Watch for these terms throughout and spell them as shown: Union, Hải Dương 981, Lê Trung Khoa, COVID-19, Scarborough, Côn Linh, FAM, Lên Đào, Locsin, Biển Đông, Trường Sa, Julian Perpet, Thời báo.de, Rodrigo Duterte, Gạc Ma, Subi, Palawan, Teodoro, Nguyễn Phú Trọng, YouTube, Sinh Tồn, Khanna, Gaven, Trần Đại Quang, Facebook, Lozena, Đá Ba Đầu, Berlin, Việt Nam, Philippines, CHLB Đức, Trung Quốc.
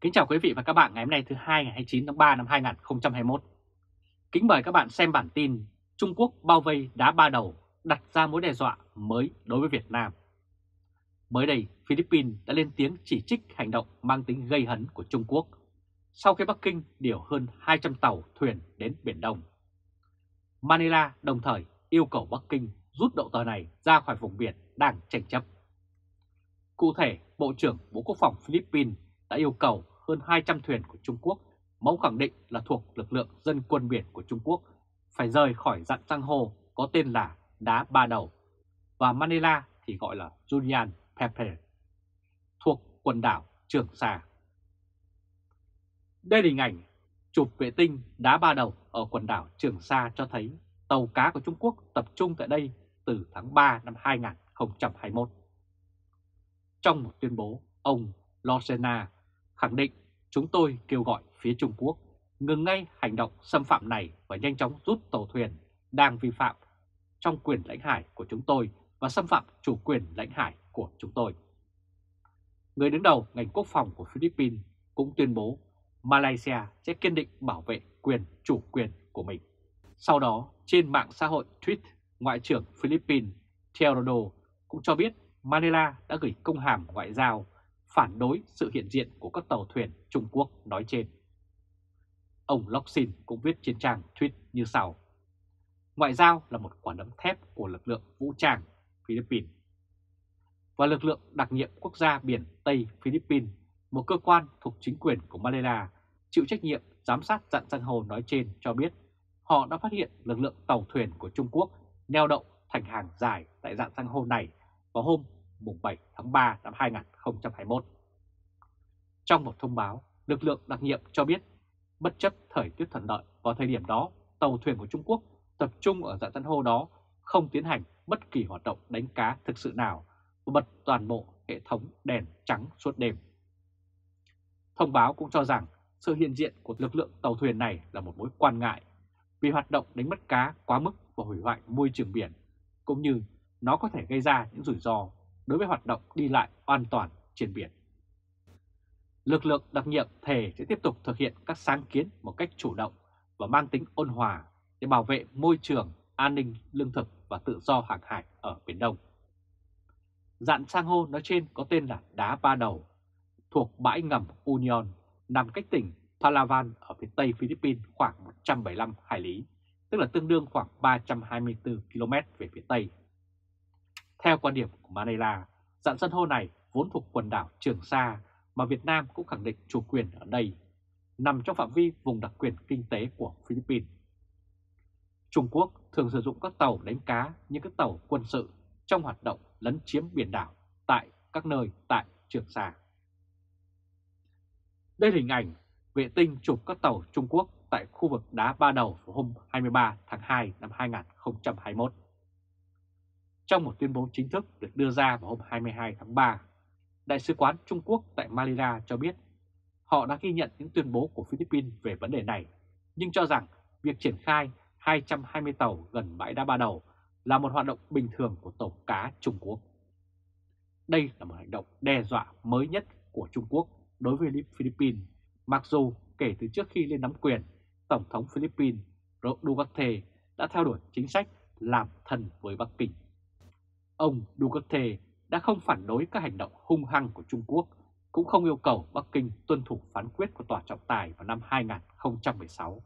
Kính chào quý vị và các bạn ngày hôm nay thứ Hai ngày 29 tháng 3 năm 2021. Kính mời các bạn xem bản tin Trung Quốc bao vây Đá Ba Đầu đặt ra mối đe dọa mới đối với Việt Nam. Mới đây, Philippines đã lên tiếng chỉ trích hành động mang tính gây hấn của Trung Quốc sau khi Bắc Kinh điều hơn 200 tàu thuyền đến Biển Đông. Manila đồng thời yêu cầu Bắc Kinh rút đội tàu này ra khỏi vùng biển đang tranh chấp. Cụ thể, Bộ trưởng Bộ Quốc phòng Philippines đã yêu cầu hơn 200 thuyền của Trung Quốc mẫu khẳng định là thuộc lực lượng dân quân biển của Trung Quốc phải rời khỏi dặn san hô có tên là Đá Ba Đầu và Manila thì gọi là Julian Perpet thuộc quần đảo Trường Sa. Đây là hình ảnh chụp vệ tinh Đá Ba Đầu ở quần đảo Trường Sa cho thấy tàu cá của Trung Quốc tập trung tại đây từ tháng 3 năm 2021. Trong một tuyên bố, ông Lozena khẳng định chúng tôi kêu gọi phía Trung Quốc ngừng ngay hành động xâm phạm này và nhanh chóng rút tàu thuyền đang vi phạm trong quyền lãnh hải của chúng tôi và xâm phạm chủ quyền lãnh hải của chúng tôi. Người đứng đầu ngành quốc phòng của Philippines cũng tuyên bố Malaysia sẽ kiên định bảo vệ quyền chủ quyền của mình. Sau đó, trên mạng xã hội tweet, Ngoại trưởng Philippines Teodoro cũng cho biết Manila đã gửi công hàm ngoại giao phản đối sự hiện diện của các tàu thuyền Trung Quốc nói trên. Ông Locsin cũng viết trên trang tweet như sau: ngoại giao là một quả đấm thép của lực lượng vũ trang Philippines và lực lượng đặc nhiệm quốc gia biển Tây Philippines, một cơ quan thuộc chính quyền của Manila chịu trách nhiệm giám sát dặn san hô nói trên cho biết họ đã phát hiện lực lượng tàu thuyền của Trung Quốc neo đậu thành hàng dài tại dặn san hô này vào hôm 7 tháng 3 năm 2021. Trong một thông báo, lực lượng đặc nhiệm cho biết bất chấp thời tiết thuận lợi vào thời điểm đó, tàu thuyền của Trung Quốc tập trung ở dãy san hô đó không tiến hành bất kỳ hoạt động đánh cá thực sự nào và bật toàn bộ hệ thống đèn trắng suốt đêm. Thông báo cũng cho rằng sự hiện diện của lực lượng tàu thuyền này là một mối quan ngại vì hoạt động đánh bắt cá quá mức và hủy hoại môi trường biển, cũng như nó có thể gây ra những rủi ro đối với hoạt động đi lại an toàn trên biển. Lực lượng đặc nhiệm thề sẽ tiếp tục thực hiện các sáng kiến một cách chủ động và mang tính ôn hòa để bảo vệ môi trường, an ninh, lương thực và tự do hàng hải ở Biển Đông. Dạn san hô nói trên có tên là Đá Ba Đầu, thuộc bãi ngầm Union, nằm cách tỉnh Palawan ở phía tây Philippines khoảng 175 hải lý, tức là tương đương khoảng 324 km về phía tây. Theo quan điểm của Manila, dãy san hô này vốn thuộc quần đảo Trường Sa mà Việt Nam cũng khẳng định chủ quyền ở đây, nằm trong phạm vi vùng đặc quyền kinh tế của Philippines. Trung Quốc thường sử dụng các tàu đánh cá như các tàu quân sự trong hoạt động lấn chiếm biển đảo tại các nơi tại Trường Sa. Đây là hình ảnh vệ tinh chụp các tàu Trung Quốc tại khu vực Đá Ba Đầu vào hôm 23 tháng 2 năm 2021. Trong một tuyên bố chính thức được đưa ra vào hôm 22 tháng 3, Đại sứ quán Trung Quốc tại Manila cho biết họ đã ghi nhận những tuyên bố của Philippines về vấn đề này, nhưng cho rằng việc triển khai 220 tàu gần bãi Đá Ba Đầu là một hoạt động bình thường của tàu cá Trung Quốc. Đây là một hành động đe dọa mới nhất của Trung Quốc đối với Philippines, mặc dù kể từ trước khi lên nắm quyền, Tổng thống Philippines Rodrigo Duterte đã theo đuổi chính sách làm thân với Bắc Kinh. Ông Duterte đã không phản đối các hành động hung hăng của Trung Quốc, cũng không yêu cầu Bắc Kinh tuân thủ phán quyết của Tòa trọng tài vào năm 2016.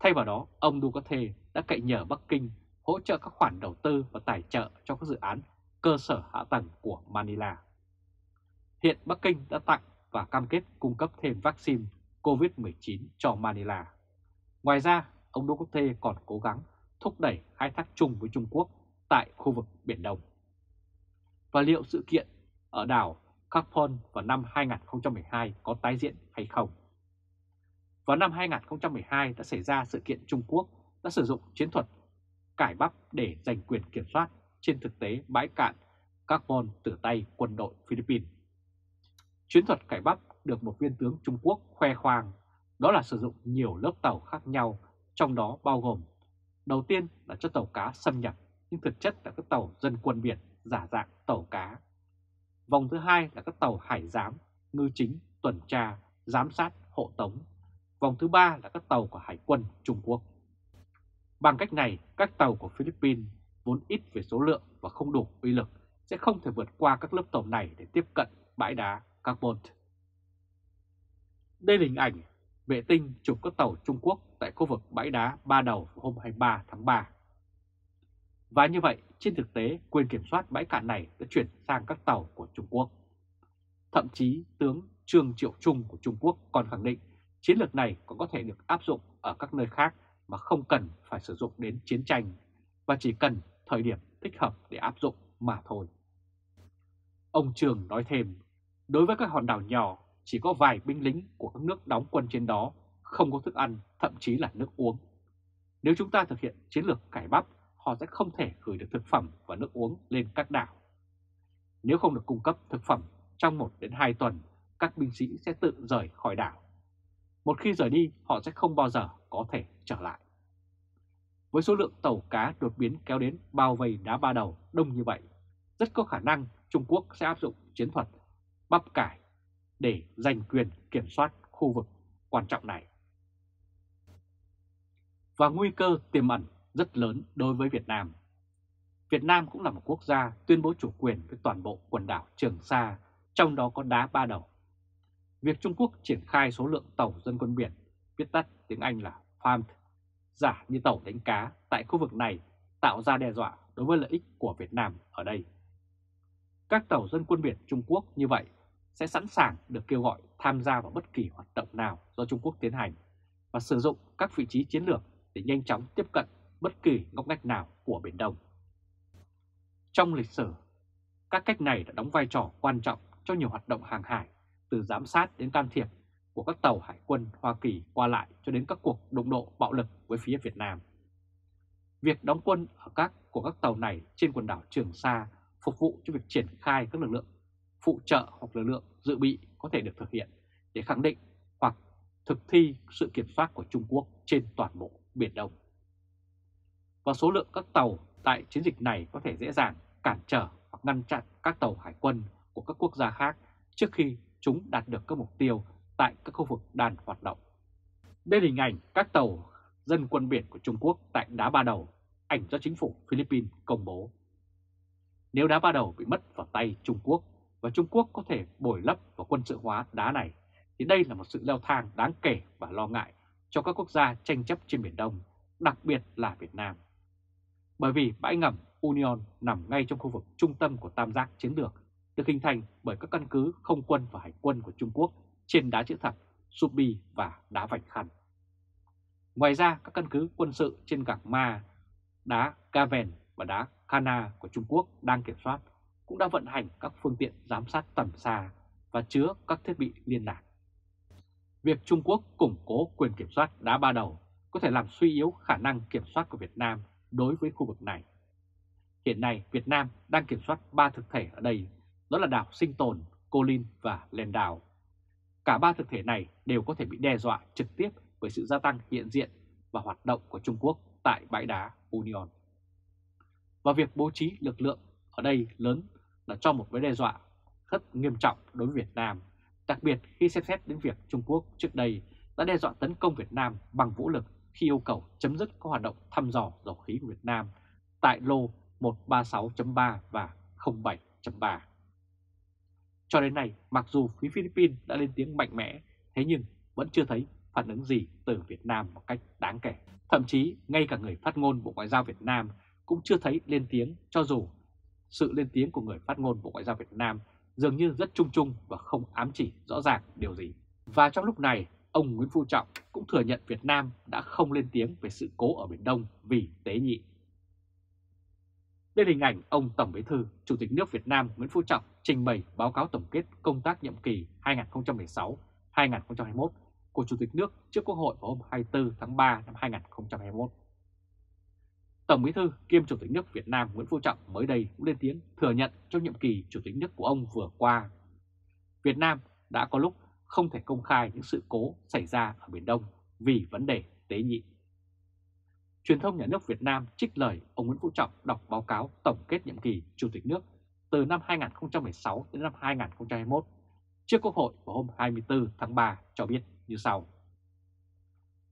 Thay vào đó, ông Duterte đã cậy nhờ Bắc Kinh hỗ trợ các khoản đầu tư và tài trợ cho các dự án cơ sở hạ tầng của Manila. Hiện Bắc Kinh đã tặng và cam kết cung cấp thêm vaccine COVID-19 cho Manila. Ngoài ra, ông Duterte còn cố gắng thúc đẩy khai thác chung với Trung Quốc tại khu vực Biển Đông. Và liệu sự kiện ở đảo Scarborough vào năm 2012 có tái diễn hay không? Vào năm 2012 đã xảy ra sự kiện Trung Quốc đã sử dụng chiến thuật cải bắp để giành quyền kiểm soát trên thực tế bãi cạn Scarborough từ tay quân đội Philippines. Chiến thuật cải bắp được một viên tướng Trung Quốc khoe khoang, đó là sử dụng nhiều lớp tàu khác nhau, trong đó bao gồm đầu tiên là cho tàu cá xâm nhập, nhưng thực chất là các tàu dân quân biển giả dạng tàu cá. Vòng thứ hai là các tàu hải giám ngư chính, tuần tra, giám sát, hộ tống. Vòng thứ ba là các tàu của Hải quân Trung Quốc. Bằng cách này, các tàu của Philippines vốn ít về số lượng và không đủ uy lực sẽ không thể vượt qua các lớp tàu này để tiếp cận bãi đá carbon. Đây là hình ảnh vệ tinh chụp các tàu Trung Quốc tại khu vực bãi đá Ba Đầu hôm 23 tháng 3. Và như vậy, trên thực tế, quyền kiểm soát bãi cạn này đã chuyển sang các tàu của Trung Quốc. Thậm chí, tướng Trương Triệu Trung của Trung Quốc còn khẳng định chiến lược này còn có thể được áp dụng ở các nơi khác mà không cần phải sử dụng đến chiến tranh và chỉ cần thời điểm thích hợp để áp dụng mà thôi. Ông Trường nói thêm, đối với các hòn đảo nhỏ, chỉ có vài binh lính của các nước đóng quân trên đó, không có thức ăn, thậm chí là nước uống. Nếu chúng ta thực hiện chiến lược cải bắp, họ sẽ không thể gửi được thực phẩm và nước uống lên các đảo. Nếu không được cung cấp thực phẩm, trong 1 đến 2 tuần, các binh sĩ sẽ tự rời khỏi đảo. Một khi rời đi, họ sẽ không bao giờ có thể trở lại. Với số lượng tàu cá đột biến kéo đến bao vây đá Ba Đầu đông như vậy, rất có khả năng Trung Quốc sẽ áp dụng chiến thuật bắp cải để giành quyền kiểm soát khu vực quan trọng này. Và nguy cơ tiềm ẩn rất lớn đối với Việt Nam. Việt Nam cũng là một quốc gia tuyên bố chủ quyền với toàn bộ quần đảo Trường Sa, trong đó có đá Ba Đầu. Việc Trung Quốc triển khai số lượng tàu dân quân biển, viết tắt tiếng Anh là FAM, giả như tàu đánh cá tại khu vực này tạo ra đe dọa đối với lợi ích của Việt Nam ở đây. Các tàu dân quân biển Trung Quốc như vậy sẽ sẵn sàng được kêu gọi tham gia vào bất kỳ hoạt động nào do Trung Quốc tiến hành và sử dụng các vị trí chiến lược để nhanh chóng tiếp cận bất kỳ ngóc ngách nào của Biển Đông. Trong lịch sử, các cách này đã đóng vai trò quan trọng cho nhiều hoạt động hàng hải, từ giám sát đến can thiệp của các tàu hải quân Hoa Kỳ qua lại cho đến các cuộc đụng độ bạo lực với phía Việt Nam. Việc đóng quân ở các tàu này trên quần đảo Trường Sa phục vụ cho việc triển khai các lực lượng phụ trợ hoặc lực lượng dự bị có thể được thực hiện để khẳng định hoặc thực thi sự kiểm soát của Trung Quốc trên toàn bộ Biển Đông. Và số lượng các tàu tại chiến dịch này có thể dễ dàng cản trở hoặc ngăn chặn các tàu hải quân của các quốc gia khác trước khi chúng đạt được các mục tiêu tại các khu vực đang hoạt động. Đây là hình ảnh các tàu dân quân biển của Trung Quốc tại Đá Ba Đầu, ảnh do chính phủ Philippines công bố. Nếu Đá Ba Đầu bị mất vào tay Trung Quốc và Trung Quốc có thể bồi lấp và quân sự hóa đá này, thì đây là một sự leo thang đáng kể và lo ngại cho các quốc gia tranh chấp trên Biển Đông, đặc biệt là Việt Nam. Bởi vì bãi ngầm Union nằm ngay trong khu vực trung tâm của tam giác chiến lược, được hình thành bởi các căn cứ không quân và hải quân của Trung Quốc trên đá chữ thập, Subi và đá Vạch Khăn. Ngoài ra, các căn cứ quân sự trên Gạc Ma, đá Gaven và đá Khanna của Trung Quốc đang kiểm soát cũng đã vận hành các phương tiện giám sát tầm xa và chứa các thiết bị liên lạc. Việc Trung Quốc củng cố quyền kiểm soát Đá Ba Đầu có thể làm suy yếu khả năng kiểm soát của Việt Nam đối với khu vực này. Hiện nay, Việt Nam đang kiểm soát 3 thực thể ở đây, đó là đảo Sinh Tồn, Côn Linh và Lên Đào. Cả 3 thực thể này đều có thể bị đe dọa trực tiếp bởi sự gia tăng hiện diện và hoạt động của Trung Quốc tại bãi đá Union. Và việc bố trí lực lượng ở đây lớn là cho một mối đe dọa rất nghiêm trọng đối với Việt Nam, đặc biệt khi xem xét đến việc Trung Quốc trước đây đã đe dọa tấn công Việt Nam bằng vũ lực khi yêu cầu chấm dứt các hoạt động thăm dò dầu khí của Việt Nam tại lô 136.3 và 07.3. Cho đến nay, mặc dù phía Philippines đã lên tiếng mạnh mẽ, thế nhưng vẫn chưa thấy phản ứng gì từ Việt Nam một cách đáng kể. Thậm chí, ngay cả người phát ngôn Bộ Ngoại giao Việt Nam cũng chưa thấy lên tiếng, cho dù sự lên tiếng của người phát ngôn Bộ Ngoại giao Việt Nam dường như rất chung chung và không ám chỉ rõ ràng điều gì. Và trong lúc này, ông Nguyễn Phú Trọng cũng thừa nhận Việt Nam đã không lên tiếng về sự cố ở Biển Đông vì tế nhị. Đây là hình ảnh ông Tổng Bí thư, Chủ tịch nước Việt Nam Nguyễn Phú Trọng trình bày báo cáo tổng kết công tác nhiệm kỳ 2016-2021 của Chủ tịch nước trước Quốc hội vào hôm 24 tháng 3 năm 2021. Tổng Bí thư kiêm Chủ tịch nước Việt Nam Nguyễn Phú Trọng mới đây cũng lên tiếng thừa nhận trong nhiệm kỳ Chủ tịch nước của ông vừa qua, Việt Nam đã có lúc không thể công khai những sự cố xảy ra ở Biển Đông vì vấn đề tế nhị. Truyền thông nhà nước Việt Nam trích lời ông Nguyễn Phú Trọng đọc báo cáo tổng kết nhiệm kỳ Chủ tịch nước từ năm 2016 đến năm 2021, trước Quốc hội vào hôm 24 tháng 3 cho biết như sau.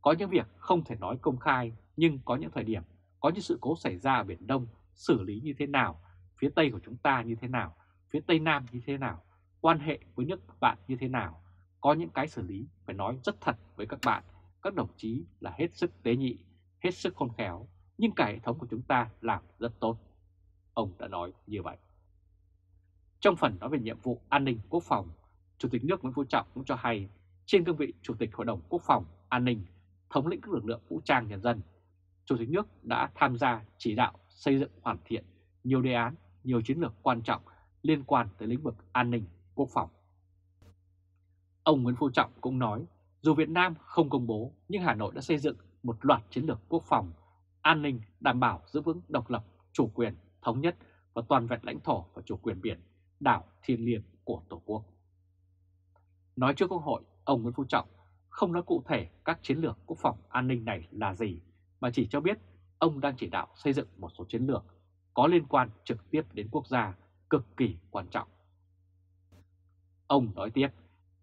Có những việc không thể nói công khai, nhưng có những thời điểm có những sự cố xảy ra ở Biển Đông xử lý như thế nào, phía Tây của chúng ta như thế nào, phía Tây Nam như thế nào, quan hệ với nước bạn như thế nào. Có những cái xử lý phải nói rất thật với các bạn, các đồng chí là hết sức tế nhị, hết sức khôn khéo, nhưng cả hệ thống của chúng ta làm rất tốt. Ông đã nói như vậy. Trong phần nói về nhiệm vụ an ninh quốc phòng, Chủ tịch nước Nguyễn Phú Trọng cũng cho hay trên cương vị Chủ tịch Hội đồng Quốc phòng An ninh, thống lĩnh các lực lượng vũ trang nhân dân, Chủ tịch nước đã tham gia chỉ đạo xây dựng hoàn thiện nhiều đề án, nhiều chiến lược quan trọng liên quan tới lĩnh vực an ninh quốc phòng. Ông Nguyễn Phú Trọng cũng nói, dù Việt Nam không công bố nhưng Hà Nội đã xây dựng một loạt chiến lược quốc phòng, an ninh đảm bảo giữ vững độc lập, chủ quyền, thống nhất và toàn vẹn lãnh thổ và chủ quyền biển, đảo thiêng liêng của Tổ quốc. Nói trước Quốc hội, ông Nguyễn Phú Trọng không nói cụ thể các chiến lược quốc phòng an ninh này là gì, mà chỉ cho biết ông đang chỉ đạo xây dựng một số chiến lược có liên quan trực tiếp đến quốc gia cực kỳ quan trọng. Ông nói tiếp,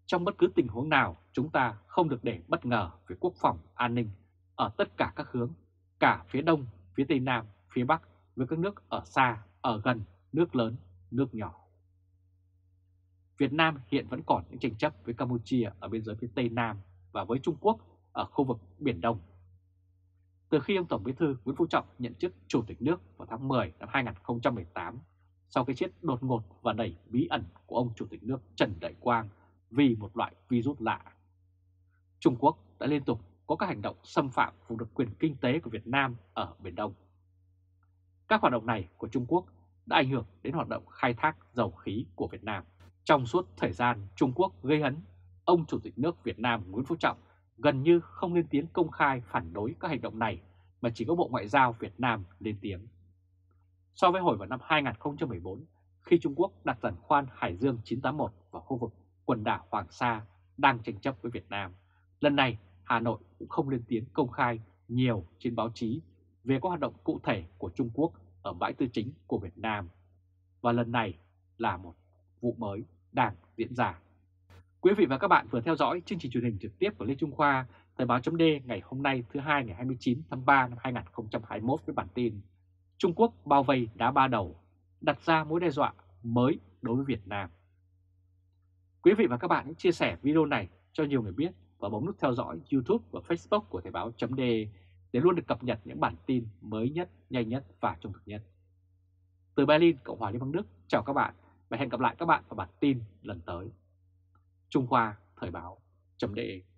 trong bất cứ tình huống nào chúng ta không được để bất ngờ về quốc phòng an ninh ở tất cả các hướng, cả phía Đông, phía Tây Nam, phía Bắc với các nước ở xa, ở gần, nước lớn, nước nhỏ. Việt Nam hiện vẫn còn những tranh chấp với Campuchia ở biên giới phía Tây Nam và với Trung Quốc ở khu vực Biển Đông. Từ khi ông Tổng Bí thư Nguyễn Phú Trọng nhận chức Chủ tịch nước vào tháng 10 năm 2018, sau cái chết đột ngột và đầy bí ẩn của ông Chủ tịch nước Trần Đại Quang vì một loại virus lạ, Trung Quốc đã liên tục có các hành động xâm phạm vùng đặc quyền kinh tế của Việt Nam ở Biển Đông. Các hoạt động này của Trung Quốc đã ảnh hưởng đến hoạt động khai thác dầu khí của Việt Nam. Trong suốt thời gian Trung Quốc gây hấn, ông Chủ tịch nước Việt Nam Nguyễn Phú Trọng gần như không lên tiếng công khai phản đối các hành động này, mà chỉ có Bộ Ngoại giao Việt Nam lên tiếng. So với hồi vào năm 2014, khi Trung Quốc đặt giàn khoan Hải Dương 981 vào khu vực quần đảo Hoàng Sa đang tranh chấp với Việt Nam, lần này Hà Nội cũng không lên tiếng công khai nhiều trên báo chí về các hoạt động cụ thể của Trung Quốc ở bãi tư chính của Việt Nam. Và lần này là một vụ mới đang diễn ra. Quý vị và các bạn vừa theo dõi chương trình truyền hình trực tiếp của Lê Trung Khoa, Thời báo.de ngày hôm nay thứ Hai ngày 29 tháng 3 năm 2021 với bản tin Trung Quốc bao vây Đá Ba Đầu, đặt ra mối đe dọa mới đối với Việt Nam. Quý vị và các bạn hãy chia sẻ video này cho nhiều người biết và bấm nút theo dõi YouTube và Facebook của Thời báo.de để luôn được cập nhật những bản tin mới nhất, nhanh nhất và trung thực nhất. Từ Berlin, Cộng hòa Liên bang Đức, chào các bạn và hẹn gặp lại các bạn vào bản tin lần tới. Trung Khoa, Thời báo.de